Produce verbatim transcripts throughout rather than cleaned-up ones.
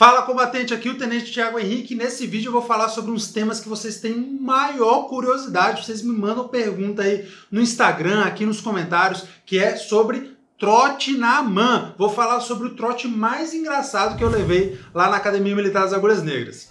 Fala combatente, aqui o Tenente Thiago Henrique. Nesse vídeo eu vou falar sobre uns temas que vocês têm maior curiosidade. Vocês me mandam pergunta aí no Instagram, aqui nos comentários, que é sobre trote na AMAN. Vou falar sobre o trote mais engraçado que eu levei lá na Academia Militar das Agulhas Negras.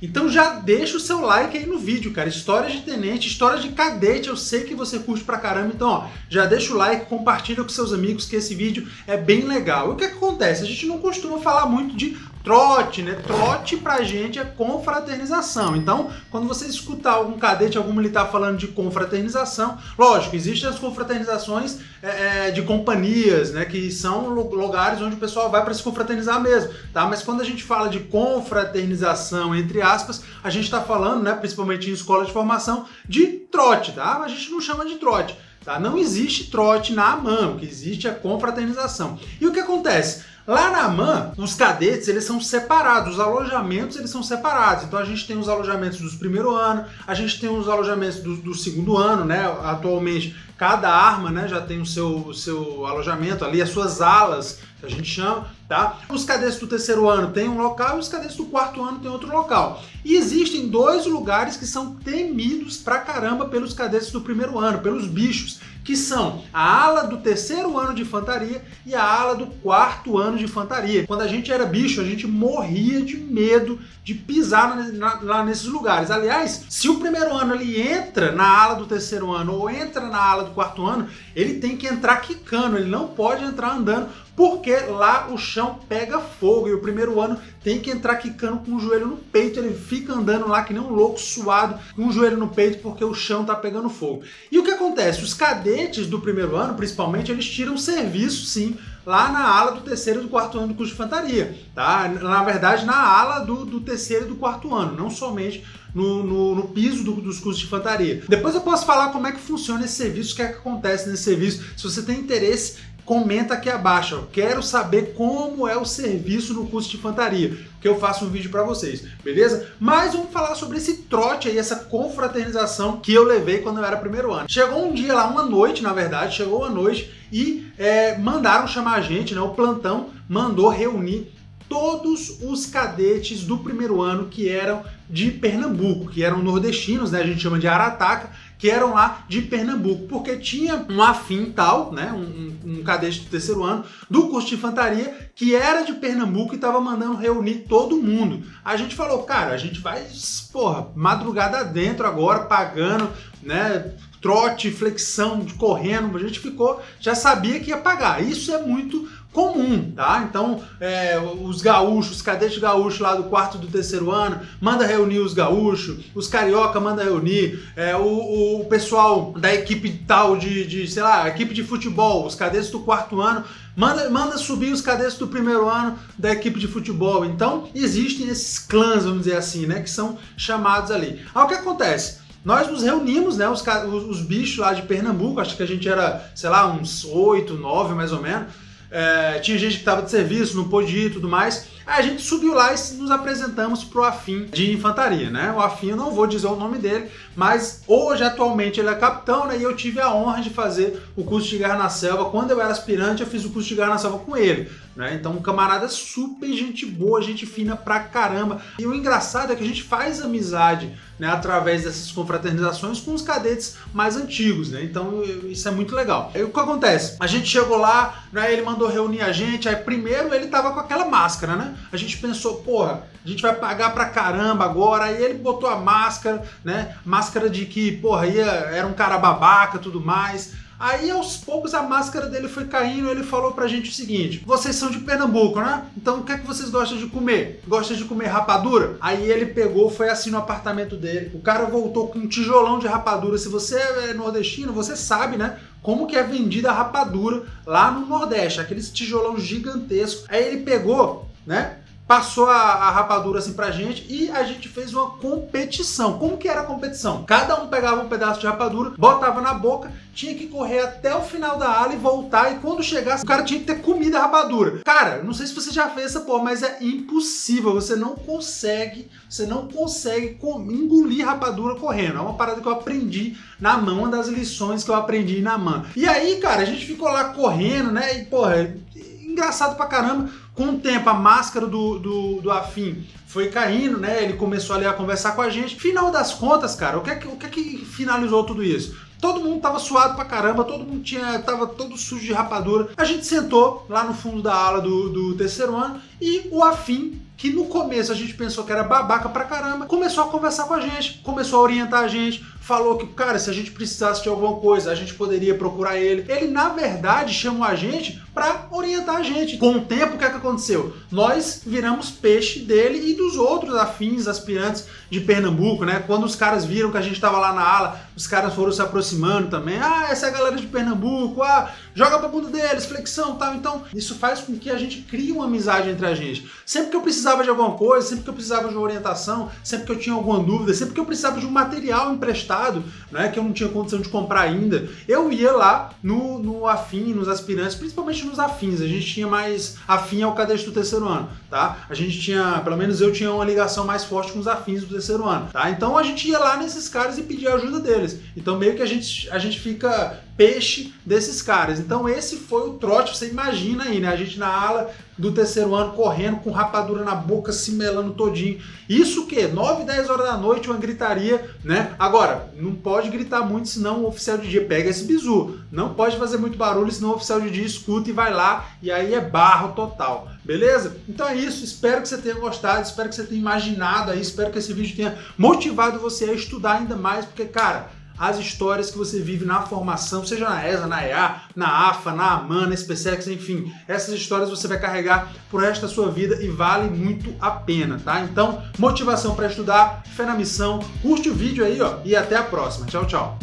Então já deixa o seu like aí no vídeo, cara. Histórias de tenente, histórias de cadete, eu sei que você curte pra caramba. Então, ó, já deixa o like, compartilha com seus amigos que esse vídeo é bem legal. E o que, é que acontece? A gente não costuma falar muito de trote, né? Trote pra gente é confraternização. Então, quando você escutar algum cadete, algum militar falando de confraternização, lógico, existem as confraternizações é, de companhias, né? Que são lugares onde o pessoal vai pra se confraternizar mesmo, tá? Mas quando a gente fala de confraternização, entre aspas, a gente tá falando, né? Principalmente em escola de formação, de trote, tá? A gente não chama de trote, tá? Não existe trote na AMAN, o que existe é confraternização. E o que acontece? Lá na AMAN, os cadetes, eles são separados, os alojamentos, eles são separados. Então a gente tem os alojamentos dos primeiro ano, a gente tem os alojamentos do, do segundo ano, né? Atualmente, cada arma, né, já tem o seu, o seu alojamento ali, as suas alas, que a gente chama, tá? Os cadetes do terceiro ano tem um local e os cadetes do quarto ano tem outro local. E existem dois lugares que são temidos pra caramba pelos cadetes do primeiro ano, pelos bichos, que são a ala do terceiro ano de infantaria e a ala do quarto ano de infantaria. Quando a gente era bicho, a gente morria de medo de pisar na, na, lá nesses lugares. Aliás, se o primeiro ano ele entra na ala do terceiro ano ou entra na ala do quarto ano, ele tem que entrar quicando, ele não pode entrar andando, porque lá o chão pega fogo e o primeiro ano tem que entrar quicando com o joelho no peito. Ele fica andando lá que nem um louco suado, com o joelho no peito, porque o chão tá pegando fogo. E o que acontece? Os cadetes do primeiro ano, principalmente, eles tiram serviço, sim, lá na ala do terceiro e do quarto ano do curso de infantaria, tá? Na verdade, na ala do, do terceiro e do quarto ano, não somente no, no, no piso do, dos cursos de infantaria. Depois eu posso falar como é que funciona esse serviço, o que é que acontece nesse serviço. Se você tem interesse, comenta aqui abaixo. Eu quero saber como é o serviço no curso de infantaria, que eu faço um vídeo para vocês, beleza? Mas vamos falar sobre esse trote aí, essa confraternização que eu levei quando eu era primeiro ano. Chegou um dia lá, uma noite, na verdade, chegou uma noite e é, mandaram chamar a gente, né? O plantão mandou reunir todos os cadetes do primeiro ano que eram de Pernambuco, que eram nordestinos, né? A gente chama de Arataca, que eram lá de Pernambuco, porque tinha um afim tal, né, um, um cadete do terceiro ano, do curso de infantaria, que era de Pernambuco e estava mandando reunir todo mundo. A gente falou, cara, a gente vai, porra, madrugada dentro agora, pagando, né, trote, flexão, correndo, a gente ficou, já sabia que ia pagar. Isso é muito comum, tá? Então, é, os gaúchos, os cadetes gaúchos lá do quarto do terceiro ano, manda reunir os gaúchos, os carioca manda reunir, é, o, o pessoal da equipe tal de, de, sei lá, equipe de futebol, os cadetes do quarto ano, Manda, manda subir os cadetes do primeiro ano da equipe de futebol. Então, existem esses clãs, vamos dizer assim, né, que são chamados ali. Aí o que acontece? Nós nos reunimos, né, os, os bichos lá de Pernambuco, acho que a gente era, sei lá, uns oito, nove mais ou menos. É, tinha gente que estava de serviço, não pôde ir e tudo mais. Aí a gente subiu lá e nos apresentamos pro afim de infantaria, né? O afim, eu não vou dizer o nome dele, mas hoje, atualmente, ele é capitão, né? E eu tive a honra de fazer o curso de guerra na selva. Quando eu era aspirante, eu fiz o curso de guerra na selva com ele, né? Então, um camarada super gente boa, gente fina pra caramba. E o engraçado é que a gente faz amizade, né, através dessas confraternizações com os cadetes mais antigos, né? Então isso é muito legal. Aí o que acontece? A gente chegou lá, né, ele mandou reunir a gente, aí primeiro ele tava com aquela máscara, né? A gente pensou, porra, a gente vai pagar pra caramba agora, aí ele botou a máscara, né? Máscara de que, porra, ia, era um cara babaca e tudo mais. Aí aos poucos a máscara dele foi caindo e ele falou pra gente o seguinte: vocês são de Pernambuco, né? Então o que é que vocês gostam de comer? Gostam de comer rapadura? Aí ele pegou, foi assim no apartamento dele. O cara voltou com um tijolão de rapadura. Se você é nordestino, você sabe, né, como que é vendida a rapadura lá no Nordeste. Aquele tijolão gigantesco. Aí ele pegou, né, passou a, a rapadura assim pra gente e a gente fez uma competição. Como que era a competição? Cada um pegava um pedaço de rapadura, botava na boca, tinha que correr até o final da ala e voltar, e quando chegasse o cara tinha que ter comido a rapadura. Cara, não sei se você já fez essa porra, mas é impossível, você não consegue, você não consegue engolir rapadura correndo. É uma parada que eu aprendi na AMAN, uma das lições que eu aprendi na AMAN. E aí, cara, a gente ficou lá correndo, né, e porra, engraçado pra caramba. Com o tempo, a máscara do, do, do Afim foi caindo, né? Ele começou ali a conversar com a gente. Final das contas, cara, o que é que, o que, é que finalizou tudo isso? Todo mundo tava suado pra caramba, todo mundo tinha, tava todo sujo de rapadura. A gente sentou lá no fundo da ala do, do terceiro ano e o Afim, que no começo a gente pensou que era babaca pra caramba, começou a conversar com a gente, começou a orientar a gente, falou que, cara, se a gente precisasse de alguma coisa, a gente poderia procurar ele. Ele, na verdade, chamou a gente pra orientar a gente. Com o tempo, o que é que aconteceu? Nós viramos peixe dele e dos outros afins, aspirantes de Pernambuco, né? Quando os caras viram que a gente tava lá na ala, os caras foram se aproximando também. Ah, essa é a galera de Pernambuco, ah, joga pra bunda deles, flexão e tal. Então, isso faz com que a gente crie uma amizade entre a gente. Sempre que eu precisava de alguma coisa, sempre que eu precisava de uma orientação, sempre que eu tinha alguma dúvida, sempre que eu precisava de um material emprestado, né, que eu não tinha condição de comprar ainda, eu ia lá no, no Afim, nos aspirantes, principalmente nos afins. A gente tinha mais afim ao cadastro do terceiro ano, tá? A gente tinha, pelo menos eu tinha uma ligação mais forte com os afins do terceiro ano, tá? Então a gente ia lá nesses caras e pedia a ajuda deles. Então meio que a gente, a gente fica peixe desses caras. Então esse foi o trote, você imagina aí, né? A gente na ala do terceiro ano, correndo com rapadura na boca, se melando todinho. Isso que nove, dez horas da noite, uma gritaria, né? Agora, não pode gritar muito, senão o oficial de dia pega esse bizu. Não pode fazer muito barulho, senão o oficial de dia escuta e vai lá, e aí é barro total, beleza? Então é isso, espero que você tenha gostado, espero que você tenha imaginado aí, espero que esse vídeo tenha motivado você a estudar ainda mais, porque, cara, as histórias que você vive na formação, seja na ESA, na E A, na AFA, na AMAN, na EsPCEX, enfim, essas histórias você vai carregar pro resto da sua vida e vale muito a pena, tá? Então, motivação para estudar, fé na missão, curte o vídeo aí, ó, e até a próxima. Tchau, tchau!